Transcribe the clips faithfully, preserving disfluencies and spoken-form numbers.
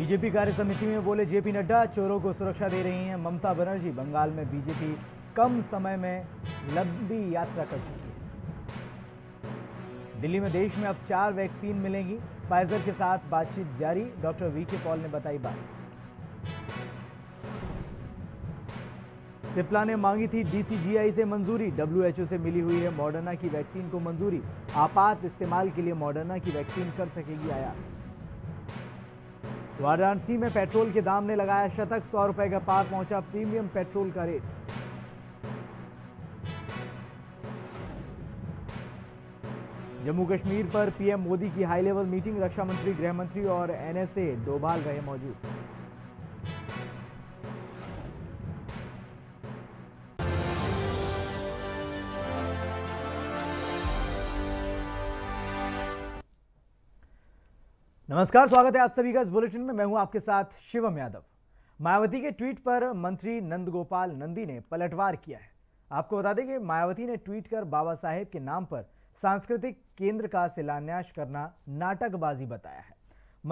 BJP कार्य समिति में बोले जेपी नड्डा, चोरों को सुरक्षा दे रही हैं ममता बनर्जी। बंगाल में बीजेपी कम समय में लंबी यात्रा कर चुकी है। दिल्ली में देश में अब चार वैक्सीन मिलेंगी, फाइजर के साथ बातचीत जारी, डॉक्टर वी के पॉल ने बताई बात। सिपला ने मांगी थी डीसीजीआई से मंजूरी, डब्ल्यू एच ओ से मिली हुई है मॉडरना की वैक्सीन को मंजूरी। आपात इस्तेमाल के लिए मॉडरना की वैक्सीन कर सकेगी आयात। वाराणसी में पेट्रोल के दाम ने लगाया शतक, सौ रुपए का पार पहुंचा प्रीमियम पेट्रोल का रेट। जम्मू कश्मीर पर पीएम मोदी की हाई लेवल मीटिंग, रक्षा मंत्री, गृह मंत्री और एनएसए डोभाल रहे मौजूद। नमस्कार, स्वागत है आप सभी का इस बुलेटिन में। मैं हूं आपके साथ शिवम यादव। मायावती के ट्वीट पर मंत्री नंद गोपाल नंदी ने पलटवार किया है। आपको बता दें कि मायावती ने ट्वीट कर बाबा साहब के नाम पर सांस्कृतिक केंद्र का शिलान्यास करना नाटकबाजी बताया है।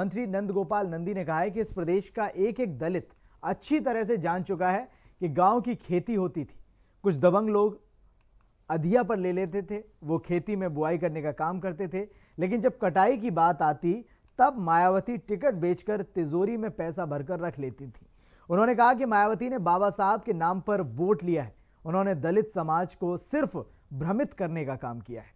मंत्री नंद गोपाल नंदी ने कहा है कि इस प्रदेश का एक एक दलित अच्छी तरह से जान चुका है कि गांव की खेती होती थी, कुछ दबंग लोग अधिया पर ले लेते थे, वो खेती में बुआई करने का काम करते थे, लेकिन जब कटाई की बात आती तब मायावती टिकट बेचकर तिजोरी में पैसा भरकर रख लेती थी। उन्होंने कहा कि मायावती ने बाबा साहब के नाम पर वोट लिया है, उन्होंने दलित समाज को सिर्फ भ्रमित करने का काम किया है।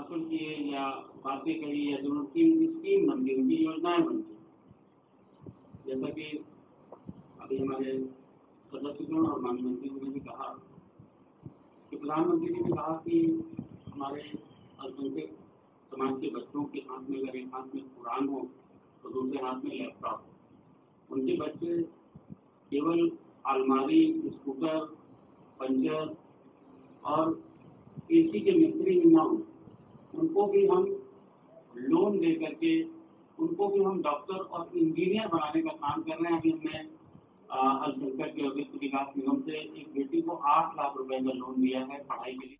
आसन किए या बातें करी या दोनों की स्कीम बन गई, उनकी योजनाएं बन गई। जैसा कि अभी हमारे सदस्यों और माननीय मंत्री जी ने भी कहा कि प्रधानमंत्री जी ने कहा कि हमारे अल्पसंख्यक समाज के बच्चों के हाथ में अगर एक हाथ में कुरान हो तो दूसरे हाथ में लैपटॉप हो। उनके बच्चे केवल अलमारी, स्कूटर, पंचर और एसी के मिस्त्री ही ना हो, उनको भी हम लोन दे करके उनको भी हम डॉक्टर और इंजीनियर बनाने का काम कर रहे हैं। अभी हमने अल्पसंख्यक के औद्योगिक विकास निगम से एक बेटी को आठ लाख रुपए का लोन दिया है पढ़ाई के लिए।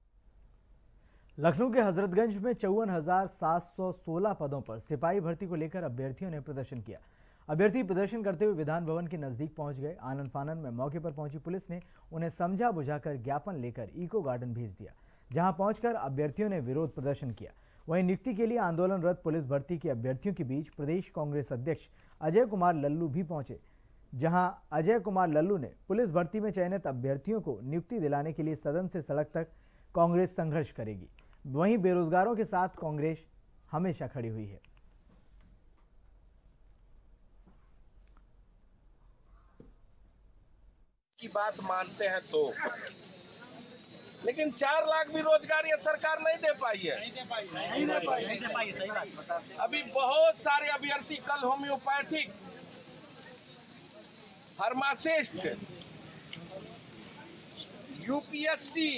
लखनऊ के हजरतगंज में चौवन हजार सात सौ सोलह पदों पर सिपाही भर्ती को लेकर अभ्यर्थियों ने प्रदर्शन किया। अभ्यर्थी प्रदर्शन करते हुए विधान भवन के नजदीक पहुंच गए। आनंद फानन में मौके पर पहुंची पुलिस ने उन्हें समझा बुझाकर ज्ञापन लेकर इको गार्डन भेज दिया, जहां पहुंचकर अभ्यर्थियों ने विरोध प्रदर्शन किया। वहीं नियुक्ति के लिए आंदोलनरत पुलिस भर्ती के अभ्यर्थियों के बीच प्रदेश कांग्रेस अध्यक्ष अजय कुमार लल्लू भी पहुंचे, जहां अजय कुमार लल्लू ने पुलिस भर्ती में चयनित अभ्यर्थियों को नियुक्ति दिलाने के लिए सदन से सड़क तक कांग्रेस संघर्ष करेगी। वहीं बेरोजगारों के साथ कांग्रेस हमेशा खड़ी हुई है। की बात मानते हैं तो लेकिन चार लाख भी रोजगार ये सरकार नहीं दे पाई है, नहीं दे पाई, नहीं दे पाई, नहीं दे पाई, सही बात। अभी बहुत सारे अभ्यर्थी कल homeopathic, pharmacist, UPSC,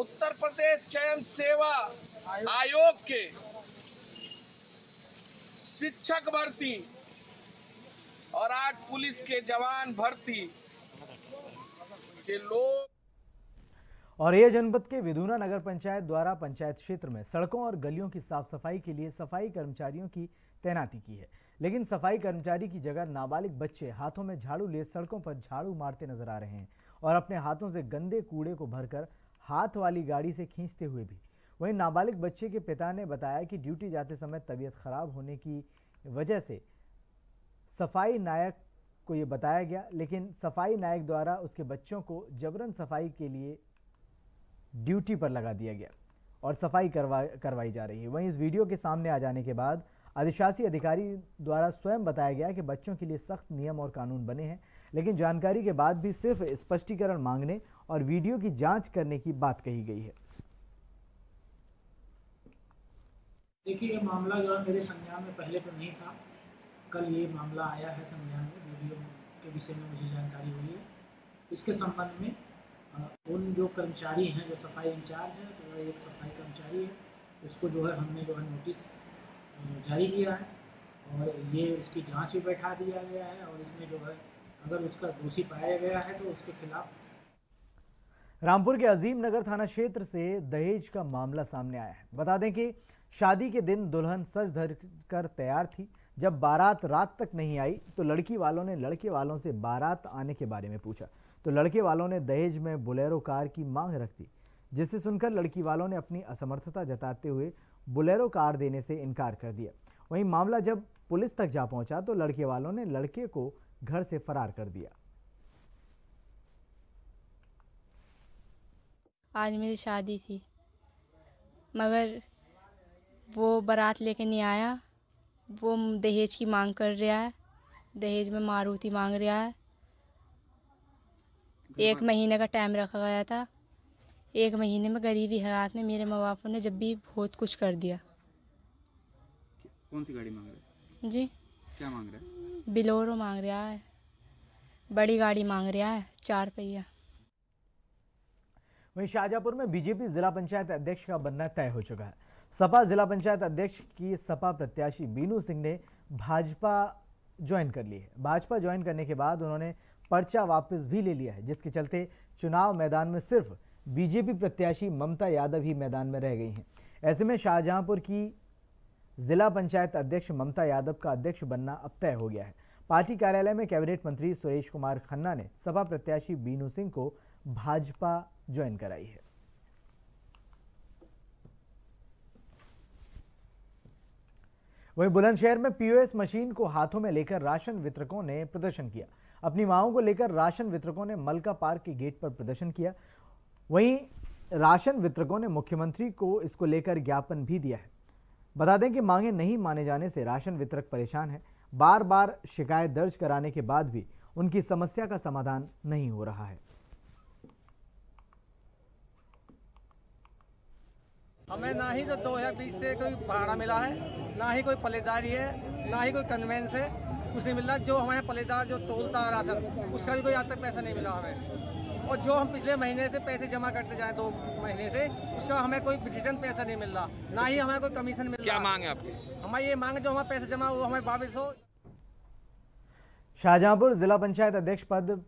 Uttar Pradesh चयन सेवा आयोग के, शिक्षक भर्ती और आज पुलिस के जवान भर्ती के लोग। औरैया जनपद के विधुना नगर पंचायत द्वारा पंचायत क्षेत्र में सड़कों और गलियों की साफ सफाई के लिए सफाई कर्मचारियों की तैनाती की है, लेकिन सफाई कर्मचारी की जगह नाबालिग बच्चे हाथों में झाड़ू लिए सड़कों पर झाड़ू मारते नजर आ रहे हैं और अपने हाथों से गंदे कूड़े को भरकर हाथ वाली गाड़ी से खींचते हुए भी। वहीं नाबालिग बच्चे के पिता ने बताया कि ड्यूटी जाते समय तबीयत खराब होने की वजह से सफाई नायक को ये बताया गया, लेकिन सफाई नायक द्वारा उसके बच्चों को जबरन सफाई के लिए ड्यूटी पर लगा दिया गया और सफाई करवा करवाई जा रही है। वहीं इस वीडियो के सामने आ जाने के बाद अधिशासी अधिकारी द्वारा स्वयं बताया गया कि बच्चों के लिए सख्त नियम और कानून बने हैं, लेकिन जानकारी के बाद भी सिर्फ स्पष्टीकरण मांगने और वीडियो की जांच करने की बात कही गई है। देखिए, ये मामला जो है मेरे संज्ञान में पहले तो नहीं था, कल ये मामला आया है संज्ञान में, वीडियो के विषय में मुझे जानकारी हुई है। इसके संबंध में उन जो कर्मचारी हैं, जो सफाई इंचार्ज है, तो एक सफाई कर्मचारी है, उसको जो है हमने जो है नोटिस जारी किया है और ये इसकी जांच भी बैठा दिया गया है और इसमें जो है अगर उसका दोषी पाया गया है तो उसके खिलाफ रामपुर के अजीम नगर थाना क्षेत्र से दहेज का मामला सामने आया है। बता दें कि शादी के दिन दुल्हन सज धर कर तैयार थी। जब बारात रात तक नहीं आई तो लड़की वालों ने लड़के वालों से बारात आने के बारे में पूछा तो लड़के वालों ने दहेज में बोलेरो कार की मांग रख दी, जिसे सुनकर लड़की वालों ने अपनी असमर्थता जताते हुए बोलेरो कार देने से इनकार कर दिया। वहीं मामला जब पुलिस तक जा पहुंचा तो लड़के वालों ने लड़के को घर से फरार कर दिया। आज मेरी शादी थी मगर वो बारात लेके नहीं आया। वो दहेज की मांग कर रहा है, दहेज में मारुति मांग रहा है। एक महीने का टाइम रखा गया था। एक महीने में गरीबी हालात में मेरे माँ बापों ने जब भी बहुत कुछ कर दिया। कौन सी गाड़ी मांग रहा है जी? क्या मांग रहा है? बिलोरो मांग रहा है, बड़ी गाड़ी मांग रहा है, चार पहिया। वहीं शाहजहापुर में बीजेपी जिला पंचायत अध्यक्ष का बनना तय हो चुका है। सपा जिला पंचायत अध्यक्ष की सपा प्रत्याशी बीनू सिंह ने भाजपा ज्वाइन कर ली है। भाजपा ज्वाइन करने के बाद उन्होंने पर्चा वापस भी ले लिया है, जिसके चलते चुनाव मैदान में सिर्फ बीजेपी प्रत्याशी ममता यादव ही मैदान में रह गई हैं। ऐसे में शाहजहांपुर की जिला पंचायत अध्यक्ष ममता यादव का अध्यक्ष बनना अब तय हो गया है। पार्टी कार्यालय में कैबिनेट मंत्री सुरेश कुमार खन्ना ने सपा प्रत्याशी बीनू सिंह को भाजपा ज्वाइन कराई है। वहीं बुलंदशहर में पीओएस मशीन को हाथों में लेकर राशन वितरकों ने प्रदर्शन किया। अपनी मांगों को लेकर राशन वितरकों ने मलका पार्क के गेट पर प्रदर्शन किया। वहीं राशन वितरकों ने मुख्यमंत्री को इसको लेकर ज्ञापन भी दिया है। बता दें कि मांगे नहीं माने जाने से राशन वितरक परेशान है। बार बार शिकायत दर्ज कराने के बाद भी उनकी समस्या का समाधान नहीं हो रहा है। हमें ना ही तो दो हजार बीस से कोई भाड़ा मिला है, ना ही कोई पलेदारी है, ना ही कोई कन्वेंस है, कुछ नहीं मिल रहा। जो हमारे पलेदार जो तोलता है राशन उसका भी कोई आज तक पैसा नहीं मिला हमें। और जो हम पिछले महीने से पैसे जमा करते जाए दो महीने से उसका हमें कोई रिटर्न पैसा नहीं मिल रहा, ना ही हमें कोई कमीशन मिल रहा। क्या मांग है आपकी? हमारी ये मांग है जो हमारे पैसे जमा वो हमें वापस हो। शाहजहांपुर जिला पंचायत अध्यक्ष पद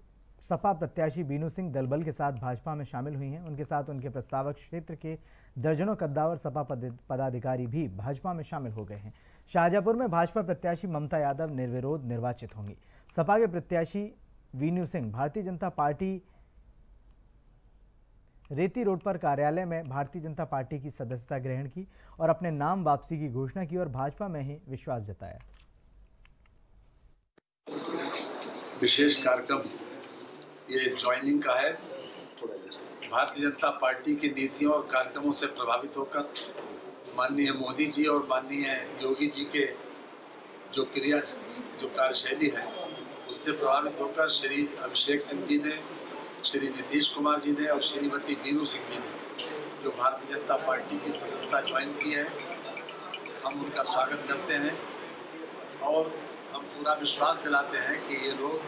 सपा प्रत्याशी बीनू सिंह दलबल के साथ भाजपा में शामिल हुई हैं। उनके साथ उनके प्रस्तावक क्षेत्र के दर्जनों कद्दावर सपा पदाधिकारी भी भाजपा में शामिल हो गए हैं। शाहजहांपुर में भाजपा प्रत्याशी ममता यादव निर्विरोध निर्वाचित होंगी। सपा के प्रत्याशी बीनू सिंह भारतीय जनता पार्टी रेती रोड पर कार्यालय में भारतीय जनता पार्टी की सदस्यता ग्रहण की और अपने नाम वापसी की घोषणा की और भाजपा में ही विश्वास जताया। विशेष कार्यक्रम ये ज्वाइनिंग का है। भारतीय जनता पार्टी की नीतियों और कार्यक्रमों से प्रभावित होकर माननीय मोदी जी और माननीय योगी जी के जो क्रिया जो कार्यशैली है उससे प्रभावित होकर श्री अभिषेक सिंह जी ने, श्री नीतीश कुमार जी ने और श्रीमती बीनू सिंह जी ने जो भारतीय जनता पार्टी की सदस्यता ज्वाइन की है, हम उनका स्वागत करते हैं और हम पूरा विश्वास दिलाते हैं कि ये लोग,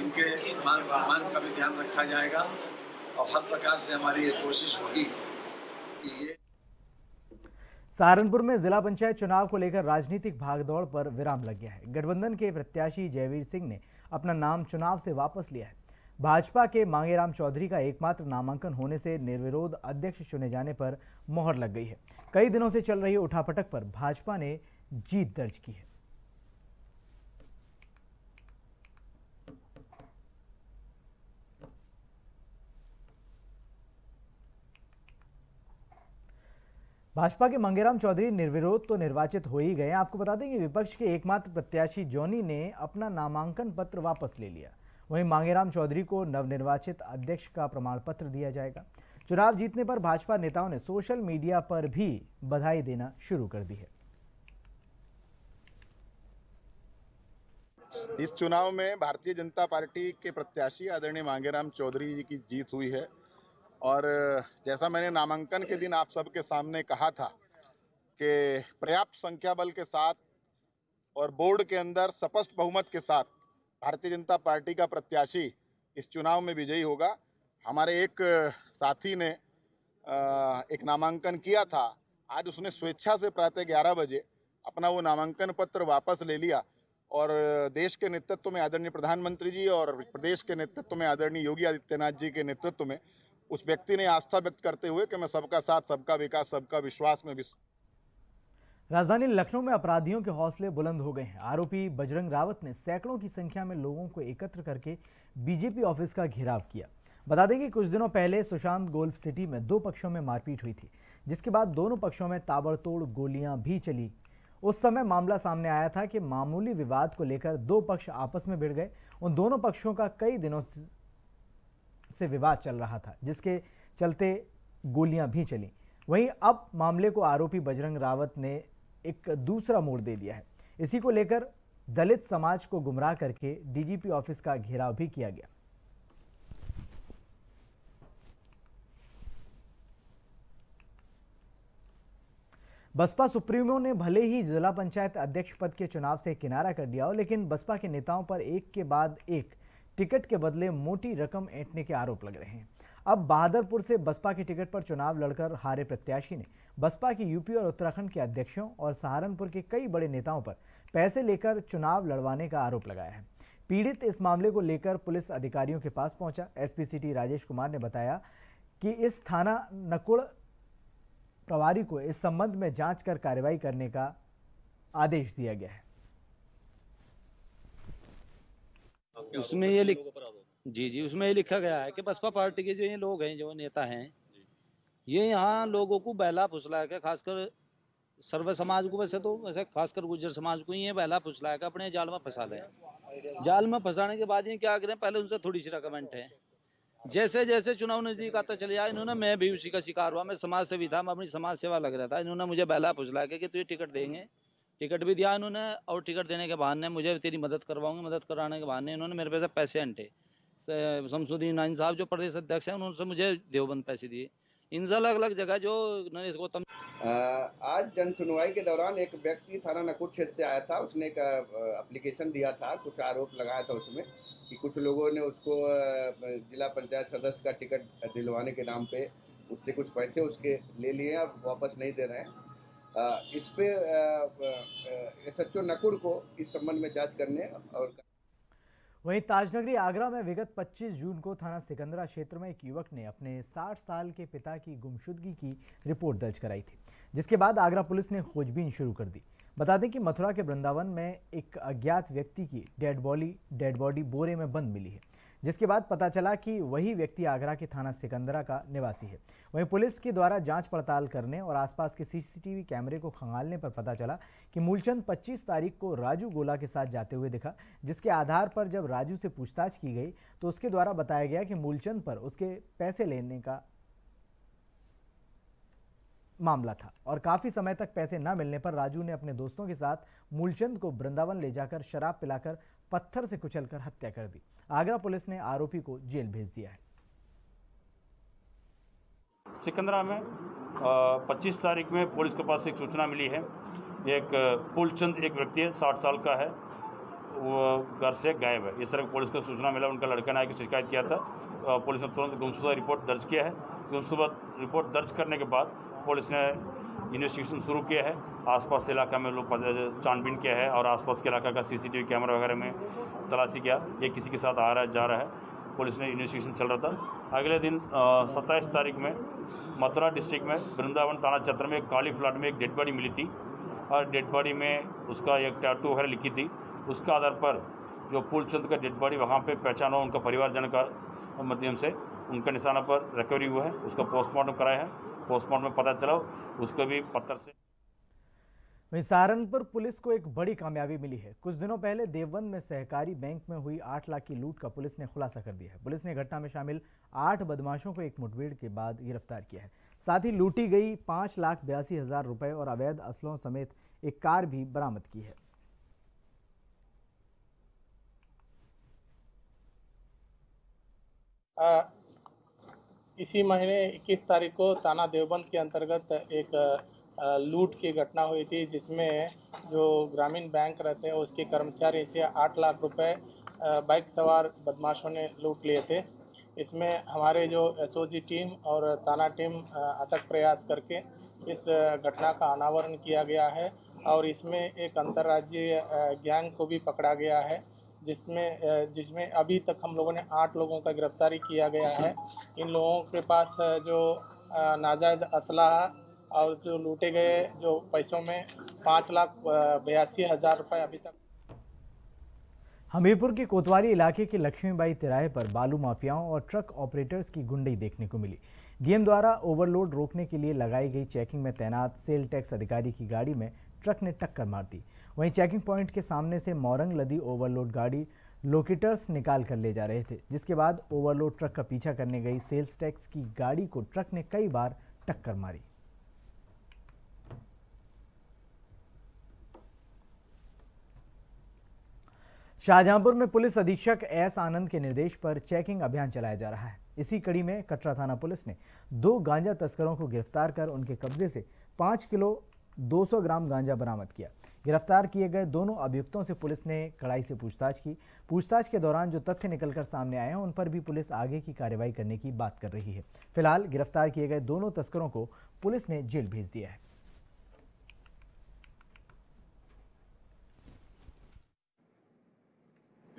इनके मान सम्मान का भी ध्यान रखा जाएगा और हर प्रकार से हमारी ये कोशिश होगी कि ये। सहारनपुर में जिला पंचायत चुनाव को लेकर राजनीतिक भागदौड़ पर विराम लग गया है। गठबंधन के प्रत्याशी जयवीर सिंह ने अपना नाम चुनाव से वापस लिया है। भाजपा के मांगेराम चौधरी का एकमात्र नामांकन होने से निर्विरोध अध्यक्ष चुने जाने पर मोहर लग गई है। कई दिनों से चल रही उठापटक पर भाजपा ने जीत दर्ज की है। भाजपा के मांगेराम चौधरी निर्विरोध तो निर्वाचित हो ही गए। आपको बता दें कि विपक्ष के एकमात्र प्रत्याशी जॉनी ने अपना नामांकन पत्र वापस ले लिया। वहीं मांगेराम चौधरी को नवनिर्वाचित अध्यक्ष का प्रमाण पत्र दिया जाएगा। चुनाव जीतने पर भाजपा नेताओं ने सोशल मीडिया पर भी बधाई देना शुरू कर दी है। इस चुनाव में भारतीय जनता पार्टी के प्रत्याशी आदरणीय मांगेराम चौधरी जी की जीत हुई है और जैसा मैंने नामांकन के दिन आप सबके सामने कहा था कि पर्याप्त संख्या बल के साथ और बोर्ड के अंदर स्पष्ट बहुमत के साथ भारतीय जनता पार्टी का प्रत्याशी इस चुनाव में विजयी होगा। हमारे एक साथी ने एक नामांकन किया था, आज उसने स्वेच्छा से प्रातः ग्यारह बजे अपना वो नामांकन पत्र वापस ले लिया और देश के नेतृत्व में आदरणीय प्रधानमंत्री जी और प्रदेश के नेतृत्व में आदरणीय योगी आदित्यनाथ जी के नेतृत्व में उस व्यक्ति ने आस्था व्यक्त करते हुए कि मैं सबका साथ, सबका विकास, सबका विश्वास में विश्व। राजधानी लखनऊ में अपराधियों के हौसले बुलंद हो गए हैं। आरोपी बजरंग रावत ने सैकड़ों की संख्या में लोगों को एकत्र करके बीजेपी ऑफिस का घेराव किया। बता दें कि कुछ दिनों पहले सुशांत गोल्फ सिटी में दो पक्षों में मारपीट हुई थी, जिसके बाद दोनों पक्षों में ताबड़तोड़ गोलियां भी चली। उस समय मामला सामने आया था कि मामूली विवाद को लेकर दो पक्ष आपस में भिड़ गए। उन दोनों पक्षों का कई दिनों से विवाद चल रहा था, जिसके चलते गोलियां भी चलीं। वहीं अब मामले को आरोपी बजरंग रावत ने एक दूसरा मोड़ दे दिया है। इसी को लेकर दलित समाज को गुमराह करके डीजीपी ऑफिस का घेराव भी किया गया। बसपा सुप्रीमो ने भले ही जिला पंचायत अध्यक्ष पद के चुनाव से किनारा कर दिया हो, लेकिन बसपा के नेताओं पर एक के बाद एक टिकट के बदले मोटी रकम ऐंठने के आरोप लग रहे हैं। अब बहादुरपुर से बसपा के टिकट पर चुनाव लड़कर हारे प्रत्याशी ने बसपा की यूपी और उत्तराखंड के अध्यक्षों और सहारनपुर के कई बड़े नेताओं पर पैसे लेकर चुनाव लड़वाने का आरोप लगाया है। पीड़ित इस मामले को लेकर पुलिस अधिकारियों के पास पहुंचा। एसपी सिटी राजेश कुमार ने बताया कि इस थाना नकुड़ प्रभारी को इस संबंध में जांच कर कार्रवाई करने का आदेश दिया गया है। उसमें ये लिख जी जी उसमें ये लिखा गया है कि बसपा पार्टी के जो ये लोग हैं, जो नेता हैं, ये यहाँ लोगों को बहला फुसला के, खासकर सर्व समाज को, वैसे तो वैसे खासकर गुर्जर समाज को ये बहला फुसला के अपने जाल में फंसा दें। जाल में फंसाने के बाद ये क्या करें, पहले उनसे थोड़ी सी रकमेंट है। जैसे जैसे चुनाव नजदीक आता चले जाए, इन्होंने मैं भी उसी का शिकार हुआ। मैं समाज सेवी था, मैं अपनी समाज सेवा लग रहा था। इन्होंने मुझे बहला फुसला के कि तुझे टिकट देंगे, टिकट भी दिया इन्होंने, और टिकट देने के बहाने मुझे तेरी मदद करवाऊंगी, मदद कराने के बहाने इन्होंने मेरे पैसे पैसे अंटे। शमसुदी नाइन साहब जो प्रदेश अध्यक्ष हैं, उन्होंने मुझे देवबंद पैसे दिए। इनसे अलग अलग जगह जो नरेश गौतम। आज जन सुनवाई के दौरान एक व्यक्ति थाना नकुट क्षेत्र से आया था, उसने एक एप्लीकेशन दिया था, कुछ आरोप लगाया था उसमें कि कुछ लोगों ने उसको जिला पंचायत सदस्य का टिकट दिलवाने के नाम पे उससे कुछ पैसे उसके ले लिए, अब वापस नहीं दे रहे हैं। इस पे एसएचओ नकुड़ को इस संबंध में जांच करने और। वहीं ताजनगरी आगरा में विगत पच्चीस जून को थाना सिकंदरा क्षेत्र में एक युवक ने अपने साठ साल के पिता की गुमशुदगी की रिपोर्ट दर्ज कराई थी, जिसके बाद आगरा पुलिस ने खोजबीन शुरू कर दी। बता दें कि मथुरा के वृंदावन में एक अज्ञात व्यक्ति की डेड बॉडी डेड बॉडी बोरे में बंद मिली है, जिसके बाद पता चला कि वही व्यक्ति आगरा के थाना सिकंदरा का निवासी है। वहीं पुलिस के द्वारा जांच पड़ताल करने और आसपास के सीसीटीवी कैमरे को खंगालने पर पता चला कि मूलचंद पच्चीस तारीख को राजू गोला के साथ जाते हुए दिखा, जिसके आधार पर जब राजू से पूछताछ की गई तो उसके द्वारा बताया गया कि मूलचंद पर उसके पैसे लेने का मामला था और काफ़ी समय तक पैसे न मिलने पर राजू ने अपने दोस्तों के साथ मूलचंद को वृंदावन ले जाकर शराब पिलाकर पत्थर से कुचलकर हत्या कर दी। आगरा पुलिस ने आरोपी को जेल भेज दिया है। सिकंदरा में पच्चीस तारीख में पुलिस के पास एक सूचना मिली है, एक पुलचंद एक व्यक्ति है, साठ साल का है, वो घर से गायब है। इस तरह पुलिस को सूचना मिला, उनका लड़का ने आकर शिकायत किया था। पुलिस ने तुरंत गुमशुदा रिपोर्ट दर्ज किया है। गुमशुदा रिपोर्ट दर्ज करने के बाद पुलिस ने इन्वेस्टिगेशन शुरू किया है। आसपास इलाका में लोग छानबीन किया है और आसपास के इलाका का सीसीटीवी कैमरा वगैरह में तलाशी किया, ये किसी के साथ आ रहा है, जा रहा है, पुलिस ने इन्वेस्टिगेशन चल रहा था। अगले दिन सत्ताईस तारीख में मथुरा डिस्ट्रिक्ट में वृंदावन थाना क्षेत्र में काली फ्लैट में एक डेड बॉडी मिली थी और डेड बॉडी में उसका एक टैटू वगैरह लिखी थी। उसका आधार पर जो फूलचंद का डेड बॉडी वहाँ पर पहचान हुआ, उनका परिवारजन का माध्यम से उनका निशाना पर रिकवरी हुआ है, उसका पोस्टमार्टम कराया है, पोस्टमार्टम में पता चला उसको भी पत्थर से। वहीं सहारनपुर पुलिस को एक बड़ी कामयाबी मिली है। कुछ दिनों पहले देवबंद में सहकारी बैंक में हुई आठ लाख की लूट का पुलिस ने खुलासा कर दिया है। पुलिस ने घटना में शामिल आठ बदमाशों को एक मुठभेड़ के बाद गिरफ्तार किया है। साथ ही लूटी गई पाँच लाख बयासी हजार रुपये और अवैध असलों समेत एक कार भी बरामद की है। आ, इसी महीने इक्कीस तारीख को थाना देवबंद के अंतर्गत एक लूट की घटना हुई थी, जिसमें जो ग्रामीण बैंक रहते हैं उसके कर्मचारी से आठ लाख रुपए बाइक सवार बदमाशों ने लूट लिए थे। इसमें हमारे जो एसओजी टीम और थाना टीम अथक प्रयास करके इस घटना का अनावरण किया गया है और इसमें एक अंतर्राज्यीय गैंग को भी पकड़ा गया है, जिसमें जिसमें अभी तक हम लोगों ने आठ लोगों का गिरफ्तारी किया गया है। इन लोगों के पास जो नाजायज़ असलहा और जो लूटे गए जो पैसों में पाँच लाख बयासी हज़ार रुपये अभी तक। हमीरपुर के कोतवाली इलाके के लक्ष्मीबाई तिराहे पर बालू माफियाओं और ट्रक ऑपरेटर्स की गुंडई देखने को मिली। डीएम द्वारा ओवरलोड रोकने के लिए लगाई गई चेकिंग में तैनात सेल टैक्स अधिकारी की गाड़ी में ट्रक ने टक्कर मार दी। वहीं चेकिंग पॉइंट के सामने से मौरंग लदी ओवरलोड गाड़ी लोकेटर्स निकाल कर ले जा रहे थे, जिसके बाद ओवरलोड ट्रक का पीछा करने गई सेल्स टैक्स की गाड़ी को ट्रक ने कई बार टक्कर मारी। शाहजहांपुर में पुलिस अधीक्षक एस आनंद के निर्देश पर चेकिंग अभियान चलाया जा रहा है। इसी कड़ी में कटरा थाना पुलिस ने दो गांजा तस्करों को गिरफ्तार कर उनके कब्जे से पाँच किलो दो सौ ग्राम गांजा बरामद किया। गिरफ्तार किए गए दोनों अभियुक्तों से पुलिस ने कड़ाई से पूछताछ की। पूछताछ के दौरान जो तथ्य निकलकर सामने आए हैं उन पर भी पुलिस आगे की कार्रवाई करने की बात कर रही है। फिलहाल गिरफ्तार किए गए दोनों तस्करों को पुलिस ने जेल भेज दिया है।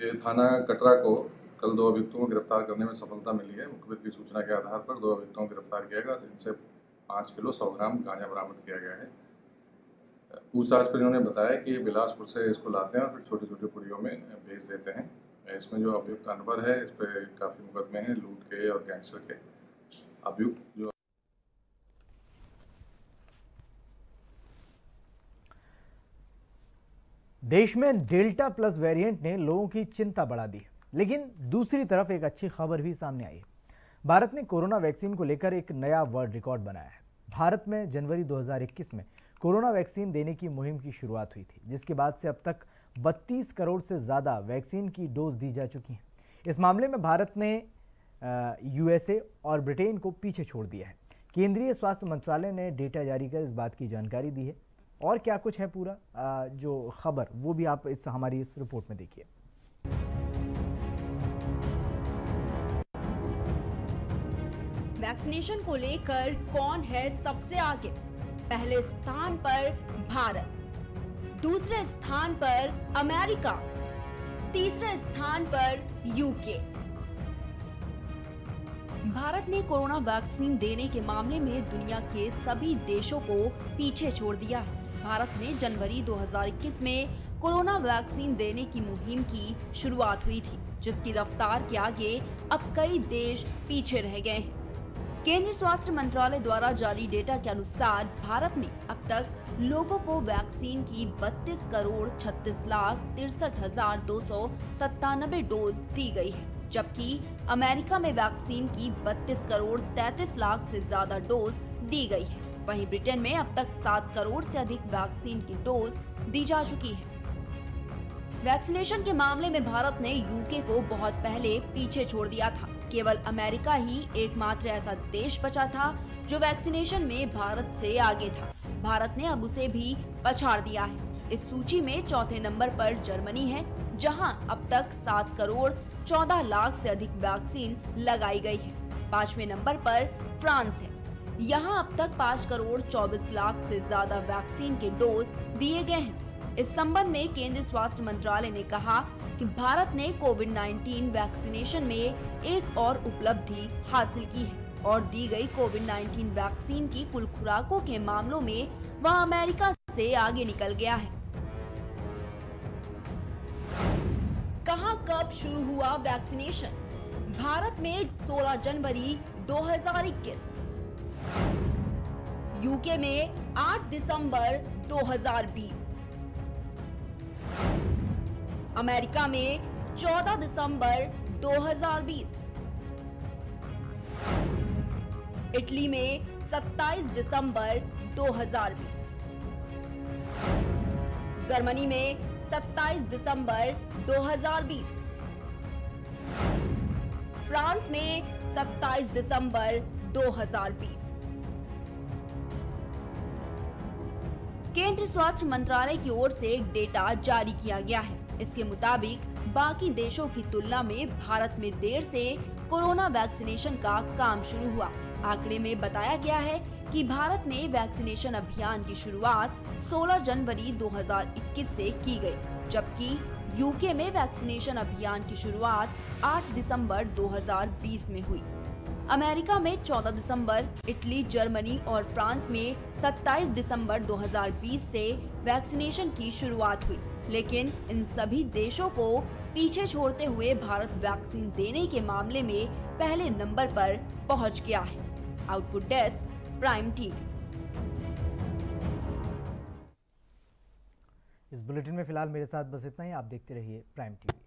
ये थाना कटरा को कल दो अभियुक्तों को गिरफ्तार करने में सफलता मिली है। मुखबिर की सूचना के आधार पर दो अभियुक्तों को गिरफ्तार किया गया, जिनसे पाँच किलो सौ ग्राम गांजा बरामद किया गया है। पूछताछ पर इन्होंने बताया कि बिलासपुर से इसको लाते हैं और फिर छोटी छोटी पुड़ियों में भेज देते हैं। इसमें जो अभियुक्त अनवर है, इस पर काफ़ी मुकदमे हैं लूट के और गैंगस्टर के। अभियुक्त जो देश में डेल्टा प्लस वेरिएंट ने लोगों की चिंता बढ़ा दी है, लेकिन दूसरी तरफ एक अच्छी खबर भी सामने आई है। भारत ने कोरोना वैक्सीन को लेकर एक नया वर्ल्ड रिकॉर्ड बनाया है। भारत में जनवरी दो हज़ार इक्कीस में कोरोना वैक्सीन देने की मुहिम की शुरुआत हुई थी, जिसके बाद से अब तक बत्तीस करोड़ से ज़्यादा वैक्सीन की डोज दी जा चुकी हैं। इस मामले में भारत ने यूएसए और ब्रिटेन को पीछे छोड़ दिया है। केंद्रीय स्वास्थ्य मंत्रालय ने डेटा जारी कर इस बात की जानकारी दी है। और क्या कुछ है पूरा आ, जो खबर वो भी आप इस हमारी इस रिपोर्ट में देखिए। वैक्सीनेशन को लेकर कौन है सबसे आगे? पहले स्थान पर भारत, दूसरे स्थान पर अमेरिका, तीसरे स्थान पर यूके। भारत ने कोरोना वैक्सीन देने के मामले में दुनिया के सभी देशों को पीछे छोड़ दिया है। भारत में जनवरी दो हज़ार इक्कीस में कोरोना वैक्सीन देने की मुहिम की शुरुआत हुई थी, जिसकी रफ्तार के आगे अब कई देश पीछे रह गए हैं। केंद्रीय स्वास्थ्य मंत्रालय द्वारा जारी डेटा के अनुसार भारत में अब तक लोगों को वैक्सीन की बत्तीस करोड़ छत्तीस लाख तिरसठ हजार दो सौ सत्तानबे डोज दी गई है, जबकि अमेरिका में वैक्सीन की बत्तीस करोड़ तैंतीस लाख से ज्यादा डोज दी गई है। वहीं ब्रिटेन में अब तक सात करोड़ से अधिक वैक्सीन की डोज दी जा चुकी है। वैक्सीनेशन के मामले में भारत ने यूके को बहुत पहले पीछे छोड़ दिया था। केवल अमेरिका ही एकमात्र ऐसा देश बचा था जो वैक्सीनेशन में भारत से आगे था। भारत ने अब उसे भी पछाड़ दिया है। इस सूची में चौथे नंबर पर जर्मनी है, जहां अब तक सात करोड़ चौदह लाख से अधिक वैक्सीन लगाई गई है। पांचवें नंबर पर फ्रांस है, यहां अब तक पाँच करोड़ चौबीस लाख से ज्यादा वैक्सीन के डोज दिए गए हैं। इस संबंध में केंद्रीय स्वास्थ्य मंत्रालय ने कहा कि भारत ने कोविड उन्नीस वैक्सीनेशन में एक और उपलब्धि हासिल की है और दी गई कोविड उन्नीस वैक्सीन की कुल खुराकों के मामलों में वह अमेरिका से आगे निकल गया है। कहां कब शुरू हुआ वैक्सीनेशन? भारत में सोलह जनवरी दो हज़ार इक्कीस, यूके में आठ दिसंबर दो हज़ार बीस, अमेरिका में चौदह दिसंबर दो हज़ार बीस, इटली में सत्ताईस दिसंबर दो हज़ार बीस, जर्मनी में सत्ताईस दिसंबर दो हज़ार बीस, फ्रांस में सत्ताईस दिसंबर दो हज़ार बीस। केंद्रीय स्वास्थ्य मंत्रालय की ओर से एक डेटा जारी किया गया है। इसके मुताबिक बाकी देशों की तुलना में भारत में देर से कोरोना वैक्सीनेशन का काम शुरू हुआ। आंकड़े में बताया गया है कि भारत में वैक्सीनेशन अभियान की शुरुआत सोलह जनवरी दो हज़ार इक्कीस से की गई, जबकि यूके में वैक्सीनेशन अभियान की शुरुआत आठ दिसंबर दो हज़ार बीस में हुई। अमेरिका में चौदह दिसंबर, इटली, जर्मनी और फ्रांस में सत्ताईस दिसंबर दो हज़ार बीस से वैक्सीनेशन की शुरुआत हुई, लेकिन इन सभी देशों को पीछे छोड़ते हुए भारत वैक्सीन देने के मामले में पहले नंबर पर पहुंच गया है। Output desk, prime TV. इस बुलेटिन में फिलहाल मेरे साथ बस इतना ही। आप देखते रहिए प्राइम टीवी।